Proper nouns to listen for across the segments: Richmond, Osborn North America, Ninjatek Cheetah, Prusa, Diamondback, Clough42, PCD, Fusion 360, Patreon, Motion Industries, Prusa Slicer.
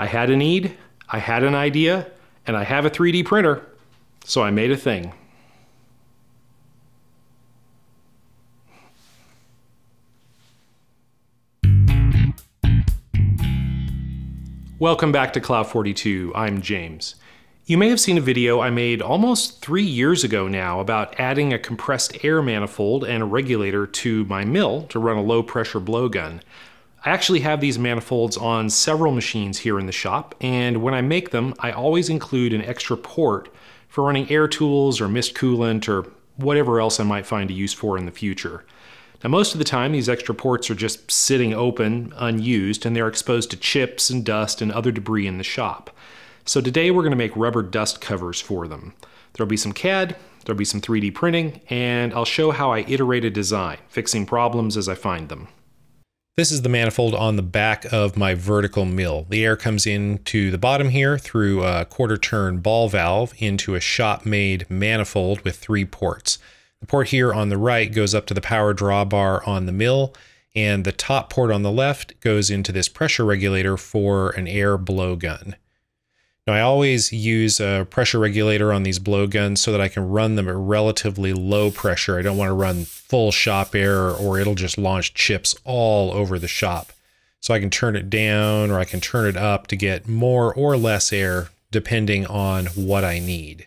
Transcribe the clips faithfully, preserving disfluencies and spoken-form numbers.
I had a need, I had an idea, and I have a three D printer, so I made a thing. Welcome back to Clough forty-two, I'm James. You may have seen a video I made almost three years ago now about adding a compressed air manifold and a regulator to my mill to run a low pressure blowgun. I actually have these manifolds on several machines here in the shop, and when I make them, I always include an extra port for running air tools or mist coolant or whatever else I might find a use for in the future. Now, most of the time, these extra ports are just sitting open, unused, and they're exposed to chips and dust and other debris in the shop. So today we're going to make rubber dust covers for them. There'll be some C A D, there'll be some three D printing, and I'll show how I iterate a design, fixing problems as I find them. This is the manifold on the back of my vertical mill. The air comes in to the bottom here through a quarter turn ball valve into a shop-made manifold with three ports. The port here on the right goes up to the power drawbar on the mill, and the top port on the left goes into this pressure regulator for an air blowgun. Now, I always use a pressure regulator on these blowguns so that I can run them at relatively low pressure. I don't want to run full shop air or it'll just launch chips all over the shop. So I can turn it down or I can turn it up to get more or less air depending on what I need.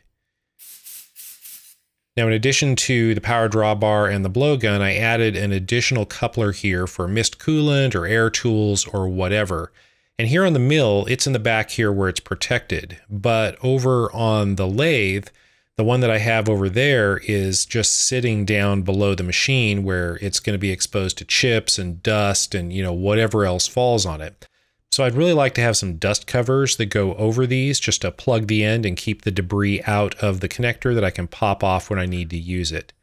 Now, in addition to the power drawbar and the blowgun, I added an additional coupler here for mist coolant or air tools or whatever. And here on the mill, it's in the back here where it's protected. But over on the lathe, the one that I have over there is just sitting down below the machine where it's going to be exposed to chips and dust and, you know, whatever else falls on it. So I'd really like to have some dust covers that go over these just to plug the end and keep the debris out of the connector that I can pop off when I need to use it.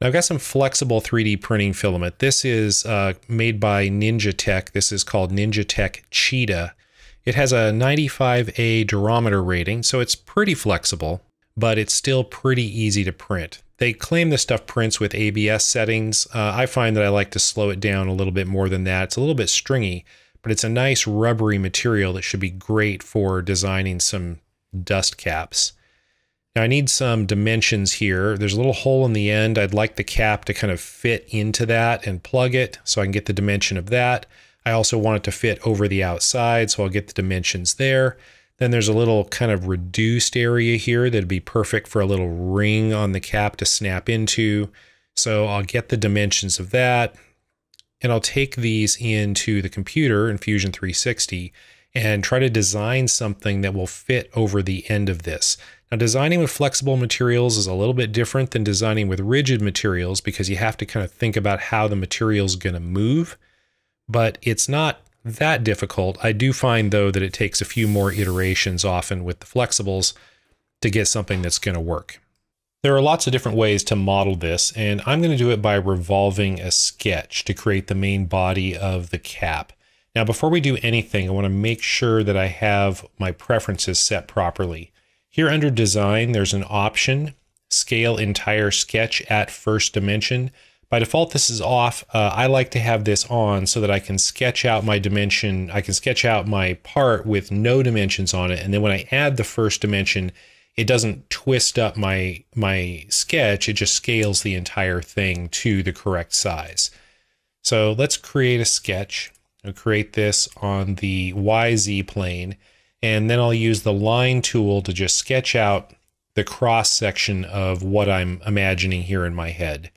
Now, I've got some flexible three D printing filament. This is uh, made by Ninjatek. This is called Ninjatek Cheetah. It has a ninety-five A durometer rating, so it's pretty flexible, but it's still pretty easy to print. They claim this stuff prints with A B S settings. Uh, I find that I like to slow it down a little bit more than that. It's a little bit stringy, but it's a nice rubbery material that should be great for designing some dust caps. Now, I need some dimensions here. There's a little hole in the end. I'd like the cap to kind of fit into that and plug it so I can get the dimension of that. I also want it to fit over the outside, so I'll get the dimensions there. Then there's a little kind of reduced area here that'd be perfect for a little ring on the cap to snap into. So I'll get the dimensions of that. And I'll take these into the computer in Fusion three sixty and try to design something that will fit over the end of this. Now, designing with flexible materials is a little bit different than designing with rigid materials because you have to kind of think about how the material's going to move, but it's not that difficult. I do find, though, that it takes a few more iterations often with the flexibles to get something that's going to work. There are lots of different ways to model this, and I'm going to do it by revolving a sketch to create the main body of the cap. Now, before we do anything, I want to make sure that I have my preferences set properly. Here under Design, there's an option, Scale Entire Sketch at First Dimension. By default, this is off. Uh, I like to have this on so that I can sketch out my dimension. I can sketch out my part with no dimensions on it, and then when I add the first dimension, it doesn't twist up my, my sketch, it just scales the entire thing to the correct size. So let's create a sketch. I'll create this on the Y Z plane, and then I'll use the line tool to just sketch out the cross section of what I'm imagining here in my head.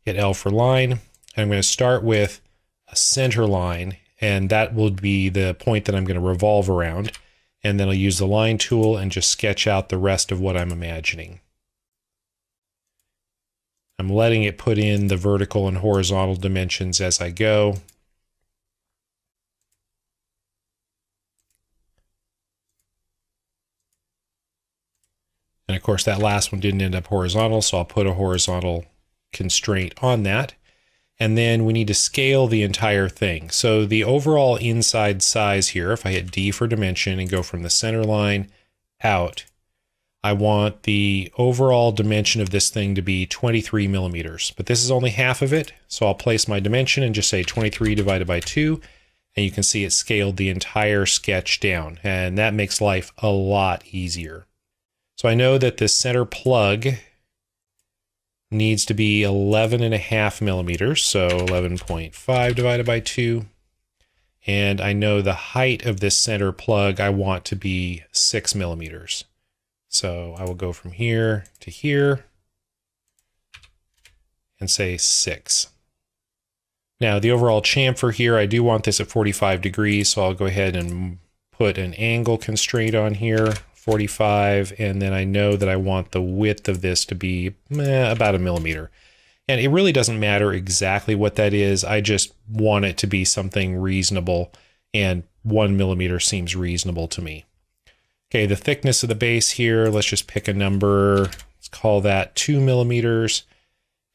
Hit L for line, and I'm going to start with a center line, and that will be the point that I'm going to revolve around. And then I'll use the line tool and just sketch out the rest of what I'm imagining. I'm letting it put in the vertical and horizontal dimensions as I go. And of course, that last one didn't end up horizontal, so I'll put a horizontal constraint on that. And then we need to scale the entire thing. So the overall inside size here, if I hit D for dimension and go from the center line out, I want the overall dimension of this thing to be twenty-three millimeters, but this is only half of it. So I'll place my dimension and just say twenty-three divided by two and you can see it scaled the entire sketch down, and that makes life a lot easier. So I know that the center plug needs to be eleven and a half millimeters, so eleven point five divided by two. And I know the height of this center plug I want to be six millimeters. So I will go from here to here and say six. Now the overall chamfer here, I do want this at forty-five degrees, so I'll go ahead and put an angle constraint on here, forty-five, and then I know that I want the width of this to be eh, about a millimeter. And it really doesn't matter exactly what that is, I just want it to be something reasonable, and one millimeter seems reasonable to me. Okay, the thickness of the base here, let's just pick a number, let's call that two millimeters.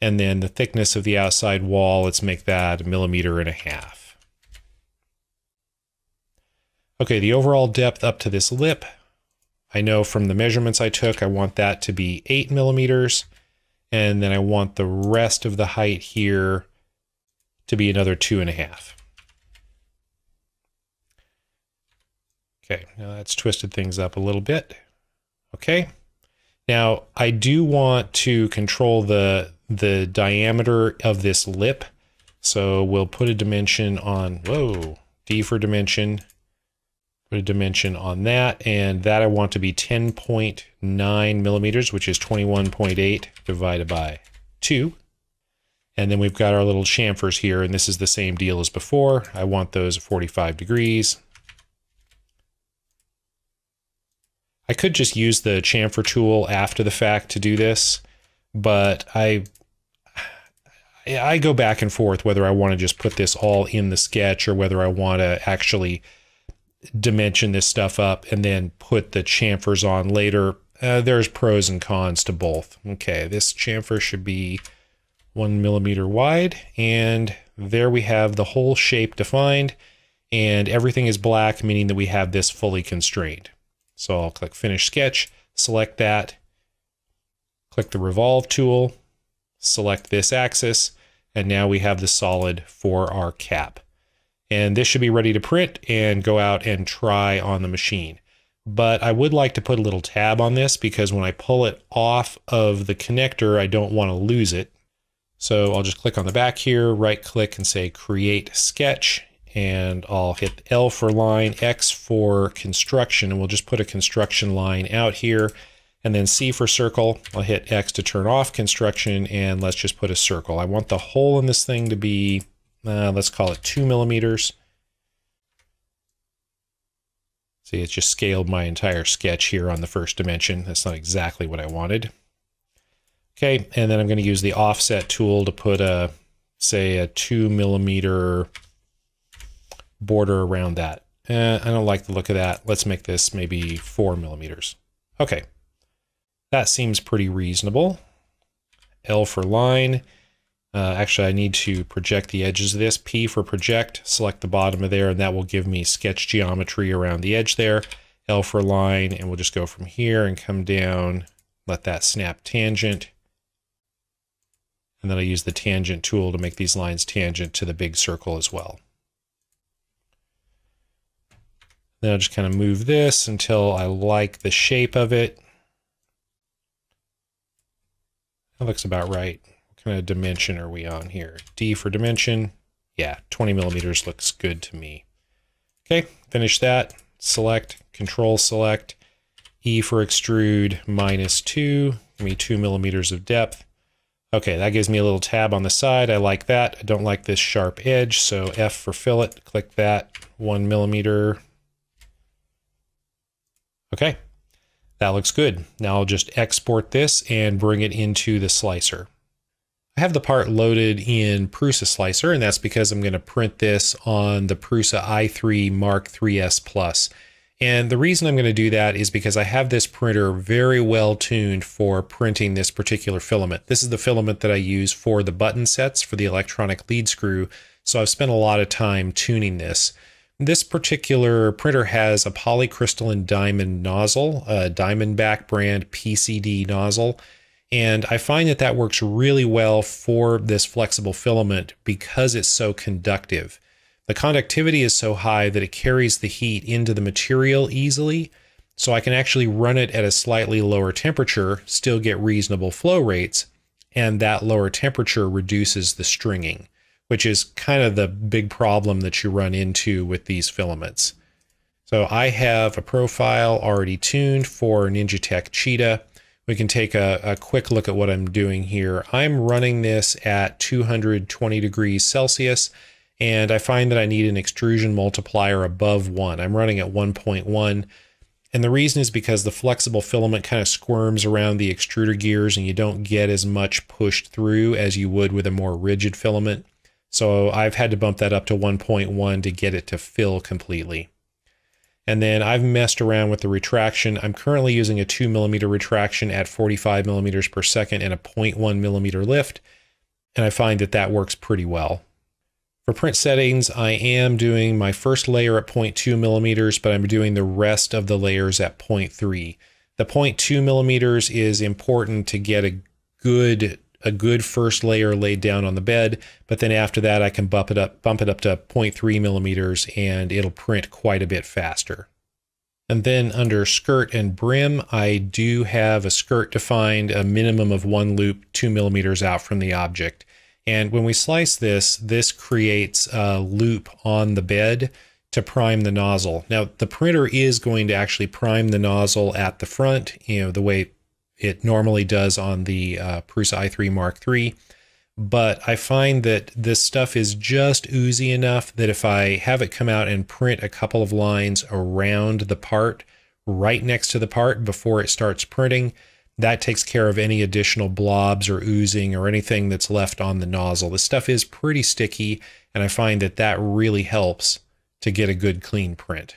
And then the thickness of the outside wall, let's make that a millimeter and a half. Okay, the overall depth up to this lip, I know from the measurements I took, I want that to be eight millimeters. And then I want the rest of the height here to be another two and a half. Okay, now that's twisted things up a little bit. Okay, now I do want to control the the diameter of this lip, so we'll put a dimension on, whoa, D for dimension, put a dimension on that, and that I want to be ten point nine millimeters, which is twenty-one point eight divided by two. And then we've got our little chamfers here, and this is the same deal as before. I want those at forty-five degrees. I could just use the chamfer tool after the fact to do this, but I I go back and forth whether I want to just put this all in the sketch or whether I want to actually dimension this stuff up and then put the chamfers on later. Uh, there's pros and cons to both. Okay, this chamfer should be one millimeter wide, and there we have the whole shape defined, and everything is black, meaning that we have this fully constrained. So I'll click Finish Sketch, select that, click the Revolve tool, select this axis, and now we have the solid for our cap. And this should be ready to print and go out and try on the machine. But I would like to put a little tab on this, because when I pull it off of the connector, I don't want to lose it. So I'll just click on the back here, right click and say Create Sketch, and I'll hit L for line, X for construction, and we'll just put a construction line out here. And then C for circle, I'll hit X to turn off construction, and let's just put a circle. I want the hole in this thing to be, uh, let's call it two millimeters. See, it's just scaled my entire sketch here on the first dimension. That's not exactly what I wanted. Okay, and then I'm going to use the offset tool to put a, say a two millimeter border around that. Uh, I don't like the look of that. Let's make this maybe four millimeters. Okay. That seems pretty reasonable. L for line. Uh, actually, I need to project the edges of this. P for project, select the bottom of there, and that will give me sketch geometry around the edge there. L for line, and we'll just go from here and come down, let that snap tangent. And then I use the tangent tool to make these lines tangent to the big circle as well. Then I'll just kind of move this until I like the shape of it. That looks about right. What kind of dimension are we on here? D for dimension. Yeah, twenty millimeters looks good to me. Okay, finish that. Select, Control Select, E for extrude, minus two. Give me two millimeters of depth. Okay, that gives me a little tab on the side. I like that. I don't like this sharp edge, so F for fillet. Click that, one millimeter. Okay. That looks good. Now I'll just export this and bring it into the slicer. I have the part loaded in Prusa Slicer, and that's because I'm going to print this on the Prusa i three mark three S plus. And the reason I'm going to do that is because I have this printer very well tuned for printing this particular filament. This is the filament that I use for the button sets for the electronic lead screw, so I've spent a lot of time tuning this. This particular printer has a polycrystalline diamond nozzle, a Diamondback brand P C D nozzle, and I find that that works really well for this flexible filament because it's so conductive. The conductivity is so high that it carries the heat into the material easily, so I can actually run it at a slightly lower temperature, still get reasonable flow rates, and that lower temperature reduces the stringing, which is kind of the big problem that you run into with these filaments. So I have a profile already tuned for Ninjatek Cheetah. We can take a, a quick look at what I'm doing here. I'm running this at two hundred twenty degrees Celsius, and I find that I need an extrusion multiplier above one. I'm running at one point one. And the reason is because the flexible filament kind of squirms around the extruder gears and you don't get as much pushed through as you would with a more rigid filament. So I've had to bump that up to one point one to get it to fill completely. And then I've messed around with the retraction. I'm currently using a two millimeter retraction at forty-five millimeters per second and a zero point one millimeter lift. And I find that that works pretty well. For print settings, I am doing my first layer at zero point two millimeters, but I'm doing the rest of the layers at zero point three. The zero point two millimeters is important to get a good, a good first layer laid down on the bed, but then after that I can bump it up, bump it up to zero point three millimeters and it'll print quite a bit faster. And then under skirt and brim, I do have a skirt defined, a minimum of one loop two millimeters out from the object. And when we slice this, this creates a loop on the bed to prime the nozzle. Now, the printer is going to actually prime the nozzle at the front, you know, the way it normally does on the uh, Prusa i three Mark three. But I find that this stuff is just oozy enough that if I have it come out and print a couple of lines around the part, right next to the part before it starts printing, that takes care of any additional blobs or oozing or anything that's left on the nozzle. This stuff is pretty sticky, and I find that that really helps to get a good clean print.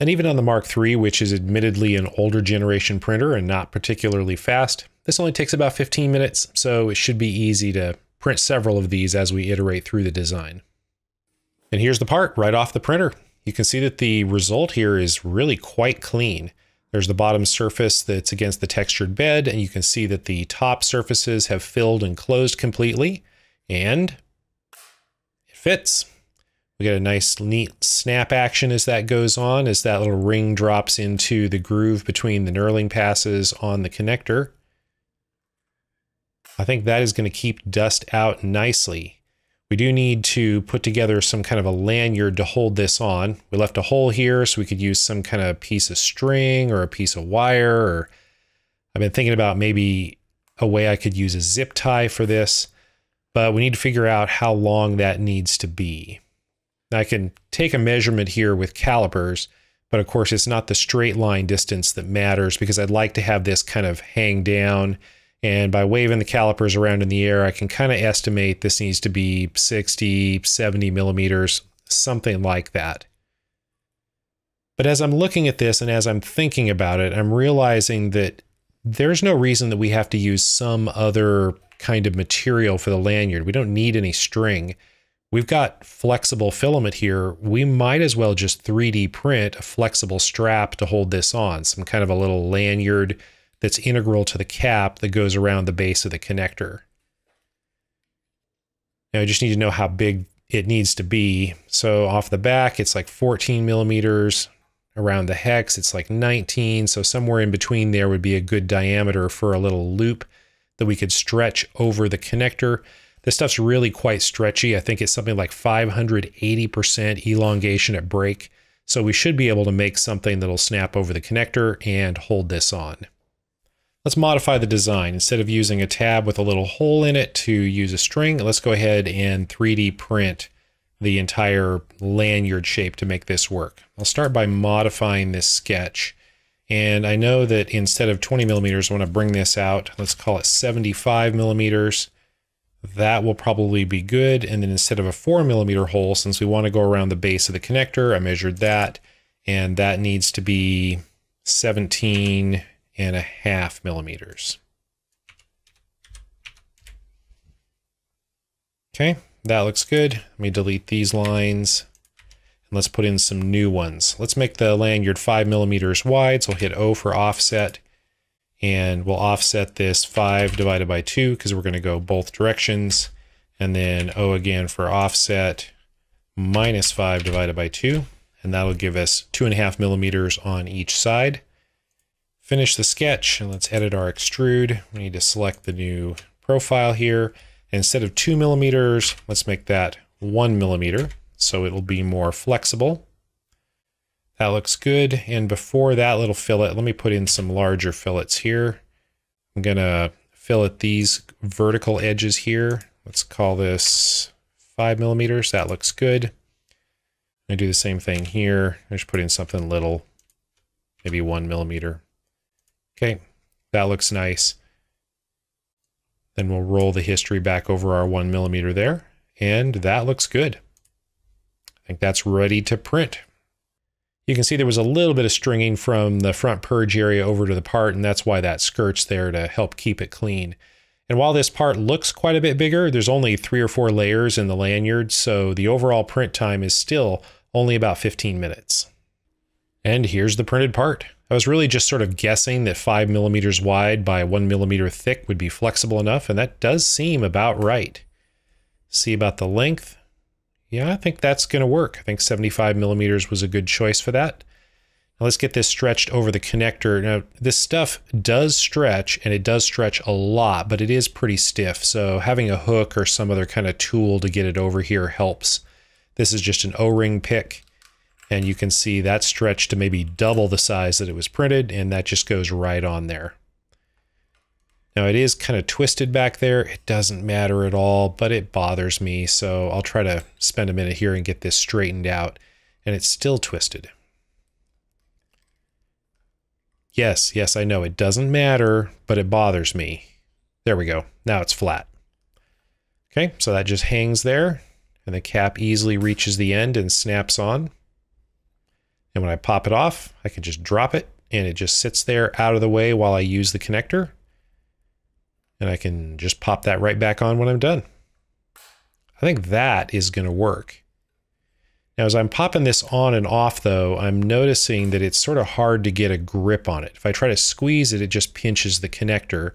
And even on the Mark three, which is admittedly an older generation printer and not particularly fast, this only takes about fifteen minutes, so it should be easy to print several of these as we iterate through the design. And here's the part right off the printer. You can see that the result here is really quite clean. There's the bottom surface that's against the textured bed, and you can see that the top surfaces have filled and closed completely, and it fits. We get a nice, neat snap action as that goes on, as that little ring drops into the groove between the knurling passes on the connector. I think that is going to keep dust out nicely. We do need to put together some kind of a lanyard to hold this on. We left a hole here so we could use some kind of piece of string or a piece of wire. Or I've been thinking about maybe a way I could use a zip tie for this, but we need to figure out how long that needs to be. Now I can take a measurement here with calipers, but of course it's not the straight line distance that matters because I'd like to have this kind of hang down. And by waving the calipers around in the air, I can kind of estimate this needs to be sixty, seventy millimeters, something like that. But as I'm looking at this and as I'm thinking about it, I'm realizing that there's no reason that we have to use some other kind of material for the lanyard. We don't need any string. We've got flexible filament here. We might as well just three D print a flexible strap to hold this on, some kind of a little lanyard that's integral to the cap that goes around the base of the connector. Now I just need to know how big it needs to be. So off the back, it's like fourteen millimeters. Around the hex, it's like nineteen. So somewhere in between there would be a good diameter for a little loop that we could stretch over the connector. This stuff's really quite stretchy. I think it's something like five hundred eighty percent elongation at break. So we should be able to make something that'll snap over the connector and hold this on. Let's modify the design. Instead of using a tab with a little hole in it to use a string, let's go ahead and three D print the entire lanyard shape to make this work. I'll start by modifying this sketch. And I know that instead of twenty millimeters, I want to bring this out. Let's call it seventy-five millimeters. That will probably be good. And then instead of a four millimeter hole, since we want to go around the base of the connector, I measured that. And that needs to be seventeen and a half millimeters. Okay, that looks good. Let me delete these lines and let's put in some new ones. Let's make the lanyard five millimeters wide. So we'll hit O for offset and we'll offset this five divided by two because we're going to go both directions, and then O again for offset minus five divided by two, and that'll give us two and a half millimeters on each side. Finish the sketch and let's edit our extrude. We need to select the new profile here. Instead of two millimeters, let's make that one millimeter so it'll be more flexible. That looks good. And before that little fillet, let me put in some larger fillets here. I'm gonna fillet these vertical edges here. Let's call this five millimeters. That looks good. I'm gonna do the same thing here. I just put in something little, maybe one millimeter. Okay, that looks nice. Then we'll roll the history back over our one millimeter there. And that looks good. I think that's ready to print. You can see there was a little bit of stringing from the front purge area over to the part, and that's why that skirt's there to help keep it clean. And while this part looks quite a bit bigger, there's only three or four layers in the lanyard, so the overall print time is still only about fifteen minutes. And here's the printed part. I was really just sort of guessing that five millimeters wide by one millimeter thick would be flexible enough, and that does seem about right. See about the length. Yeah, I think that's going to work. I think seventy-five millimeters was a good choice for that. Now let's get this stretched over the connector. Now this stuff does stretch, and it does stretch a lot, but it is pretty stiff. So having a hook or some other kind of tool to get it over here helps. This is just an O-ring pick, and you can see that stretched to maybe double the size that it was printed, and that just goes right on there. Now it is kind of twisted back there. It doesn't matter at all, but it bothers me. So I'll try to spend a minute here and get this straightened out, and it's still twisted. Yes, yes, I know it doesn't matter, but it bothers me. There we go. Now it's flat. Okay, so that just hangs there, and the cap easily reaches the end and snaps on. And when I pop it off, I can just drop it, and it just sits there out of the way while I use the connector. And I can just pop that right back on when I'm done. I think that is going to work. Now, as I'm popping this on and off, though, I'm noticing that it's sort of hard to get a grip on it. If I try to squeeze it, it just pinches the connector.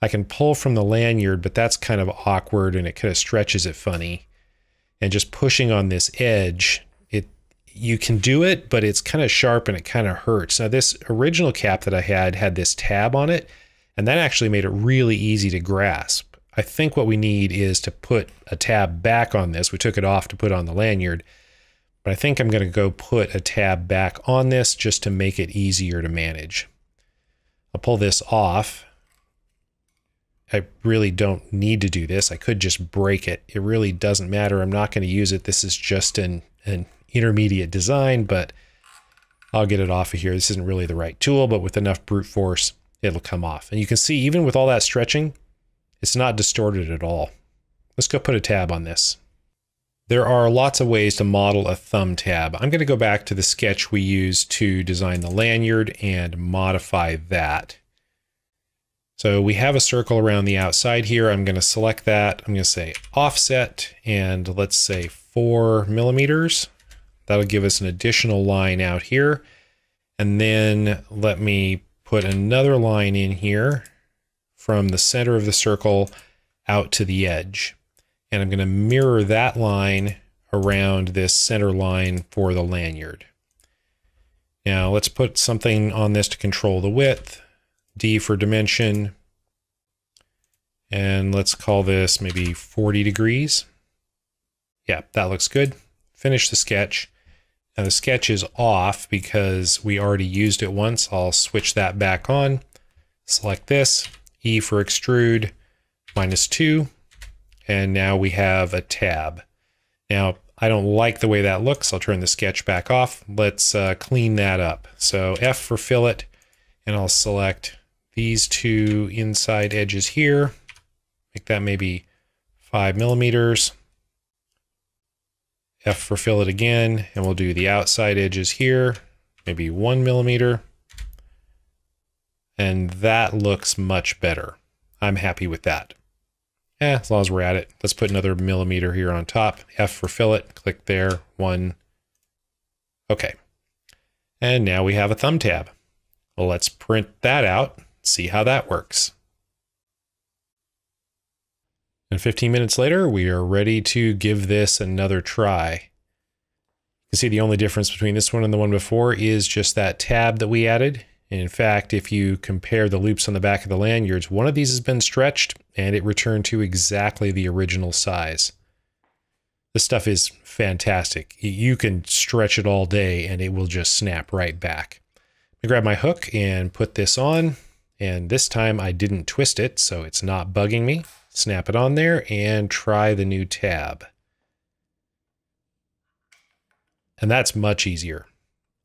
I can pull from the lanyard, but that's kind of awkward, and it kind of stretches it funny. And just pushing on this edge, it you can do it, but it's kind of sharp and it kind of hurts. Now, this original cap that I had had this tab on it, and that actually made it really easy to grasp. I think what we need is to put a tab back on this. We took it off to put on the lanyard, but I think I'm going to go put a tab back on this just to make it easier to manage. I'll pull this off. I really don't need to do this. I could just break it. It really doesn't matter. I'm not going to use it. This is just an, an intermediate design, but I'll get it off of here. This isn't really the right tool, but with enough brute force, it'll come off. And you can see, even with all that stretching, it's not distorted at all. Let's go put a tab on this. There are lots of ways to model a thumb tab. I'm going to go back to the sketch we used to design the lanyard and modify that. So we have a circle around the outside here. I'm going to select that. I'm going to say offset, and let's say four millimeters. That'll give us an additional line out here. And then let me put another line in here from the center of the circle out to the edge. And I'm going to mirror that line around this center line for the lanyard. Now let's put something on this to control the width, D for dimension, and let's call this maybe forty degrees. Yeah, that looks good. Finish the sketch. Now the sketch is off because we already used it once. I'll switch that back on. Select this, E for extrude, minus two. And now we have a tab. Now, I don't like the way that looks. I'll turn the sketch back off. Let's uh, clean that up. So F for fillet, and I'll select these two inside edges here. Make that maybe five millimeters. F for fillet again, and we'll do the outside edges here, maybe one millimeter. And that looks much better. I'm happy with that. Eh, as long as we're at it, let's put another millimeter here on top. F for fillet, click there, one. Okay. And now we have a thumb tab. Well, let's print that out, see how that works. And fifteen minutes later, we are ready to give this another try. can see the only difference between this one and the one before is just that tab that we added. And in fact, if you compare the loops on the back of the lanyards, one of these has been stretched and it returned to exactly the original size. This stuff is fantastic. You can stretch it all day and it will just snap right back. I grab my hook and put this on, and this time I didn't twist it, so it's not bugging me. Snap it on there and try the new tab. And that's much easier.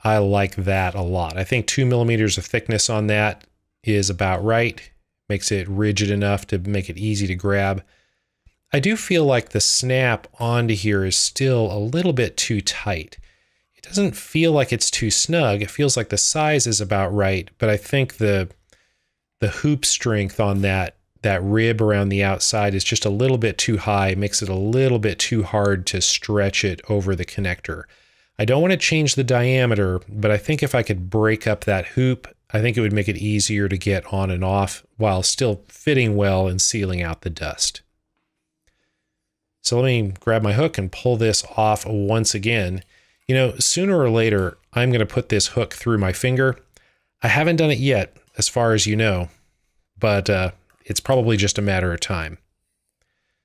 I like that a lot. I think two millimeters of thickness on that is about right. Makes it rigid enough to make it easy to grab. I do feel like the snap onto here is still a little bit too tight. It doesn't feel like it's too snug. It feels like the size is about right, but I think the the hoop strength on that that rib around the outside is just a little bit too high. It makes it a little bit too hard to stretch it over the connector. I don't want to change the diameter, but I think if I could break up that hoop, I think it would make it easier to get on and off while still fitting well and sealing out the dust. So let me grab my hook and pull this off once again. You know, sooner or later, I'm going to put this hook through my finger. I haven't done it yet, as far as you know, but uh, it's probably just a matter of time.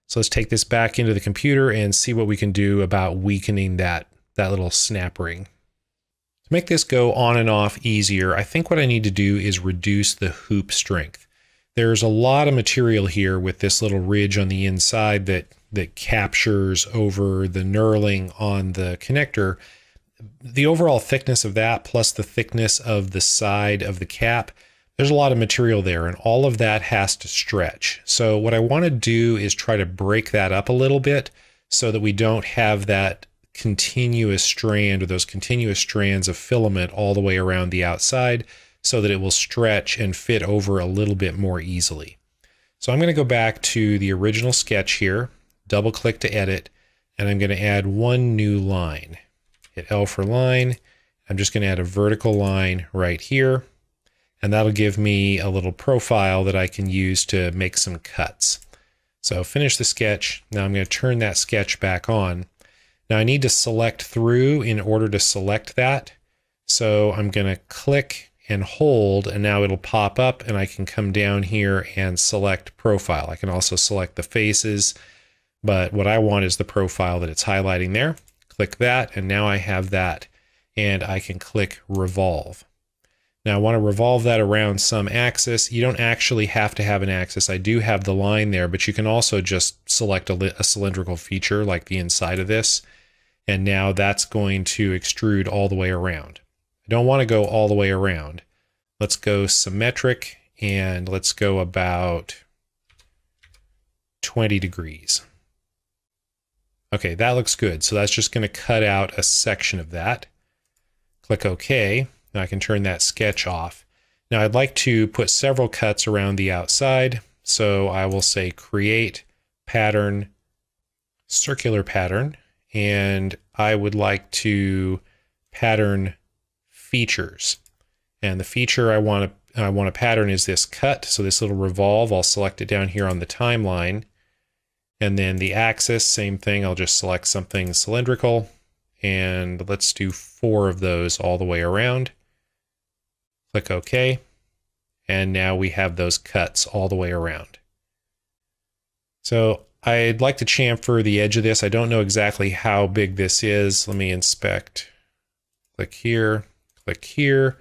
So let's take this back into the computer and see what we can do about weakening that that little snap ring. To make this go on and off easier, I think what I need to do is reduce the hoop strength. There's a lot of material here with this little ridge on the inside that, that captures over the knurling on the connector. The overall thickness of that plus the thickness of the side of the cap, there's a lot of material there, and all of that has to stretch. So what I want to do is try to break that up a little bit so that we don't have that continuous strand or those continuous strands of filament all the way around the outside, so that it will stretch and fit over a little bit more easily. So I'm going to go back to the original sketch here, double click to edit, and I'm going to add one new line. Hit L for line. I'm just going to add a vertical line right here, and that'll give me a little profile that I can use to make some cuts. So finish the sketch. Now I'm going to turn that sketch back on. Now I need to select through in order to select that. So I'm going to click and hold, and now it'll pop up and I can come down here and select profile. I can also select the faces, but what I want is the profile that it's highlighting there. Click that, and now I have that, and I can click revolve. Now I want to revolve that around some axis. You don't actually have to have an axis. I do have the line there, but you can also just select a, a cylindrical feature like the inside of this. And now that's going to extrude all the way around. I don't want to go all the way around. Let's go symmetric, and let's go about twenty degrees. Okay, that looks good. So that's just going to cut out a section of that. Click OK. Now I can turn that sketch off. Now I'd like to put several cuts around the outside. So I will say create pattern, circular pattern, and I would like to pattern features. And the feature I want to, I want to pattern is this cut. So this little revolve, I'll select it down here on the timeline. And then the axis, same thing. I'll just select something cylindrical, and let's do four of those all the way around. Click OK, and now we have those cuts all the way around. So I'd like to chamfer the edge of this. I don't know exactly how big this is. Let me inspect. Click here, click here.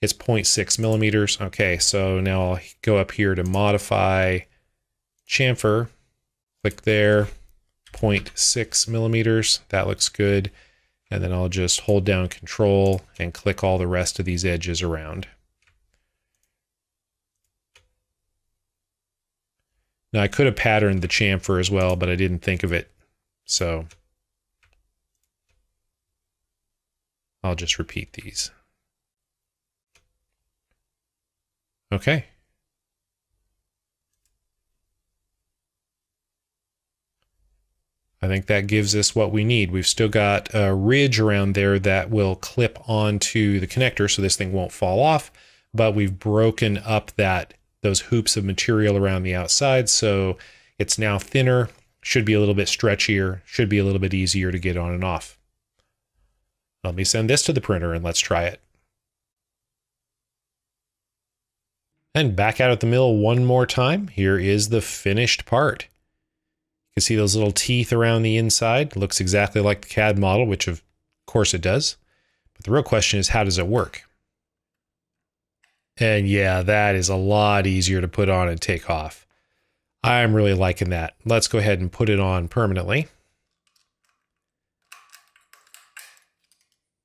It's zero point six millimeters. Okay, so now I'll go up here to modify chamfer. Click there, zero point six millimeters. That looks good. And then I'll just hold down control and click all the rest of these edges around. Now I could have patterned the chamfer as well, but I didn't think of it. So I'll just repeat these. Okay. I think that gives us what we need. We've still got a ridge around there that will clip onto the connector so this thing won't fall off, but we've broken up that those hoops of material around the outside, so it's now thinner, should be a little bit stretchier, should be a little bit easier to get on and off. Let me send this to the printer and let's try it. And back out at the mill one more time, here is the finished part. You can see those little teeth around the inside. It looks exactly like the C A D model, which of course it does. But the real question is, how does it work? And yeah, that is a lot easier to put on and take off. I'm really liking that. Let's go ahead and put it on permanently.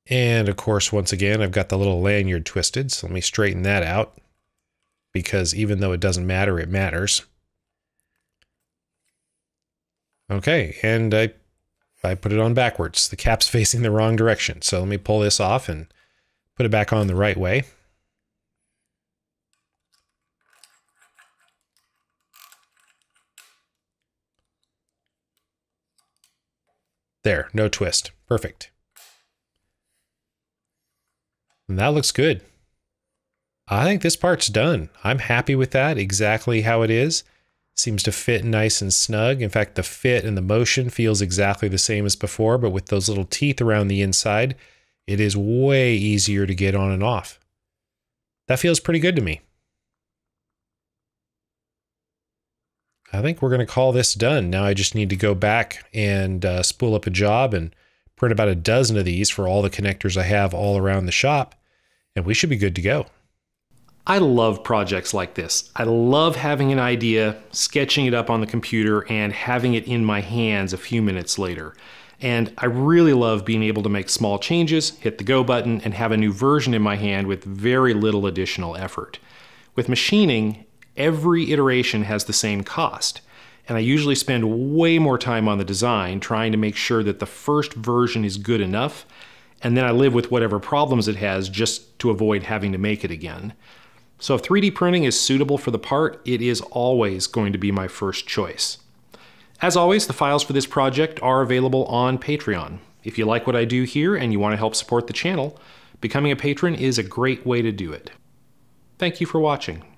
And of course, once again, I've got the little lanyard twisted, so let me straighten that out, because even though it doesn't matter, it matters. Okay, and I, I put it on backwards. The cap's facing the wrong direction, so let me pull this off and put it back on the right way. There, no twist. Perfect. And that looks good. I think this part's done. I'm happy with that, exactly how it is. Seems to fit nice and snug. In fact, the fit and the motion feels exactly the same as before, but with those little teeth around the inside, it is way easier to get on and off. That feels pretty good to me. I think we're going to call this done. Now I just need to go back and uh, spool up a job and print about a dozen of these for all the connectors I have all around the shop, and we should be good to go. I love projects like this. I love having an idea, sketching it up on the computer, and having it in my hands a few minutes later. And I really love being able to make small changes, hit the go button, and have a new version in my hand with very little additional effort. With machining, every iteration has the same cost, and I usually spend way more time on the design trying to make sure that the first version is good enough, and then I live with whatever problems it has just to avoid having to make it again. So if three D printing is suitable for the part, it is always going to be my first choice. As always, the files for this project are available on Patreon. If you like what I do here and you want to help support the channel, becoming a patron is a great way to do it. Thank you for watching.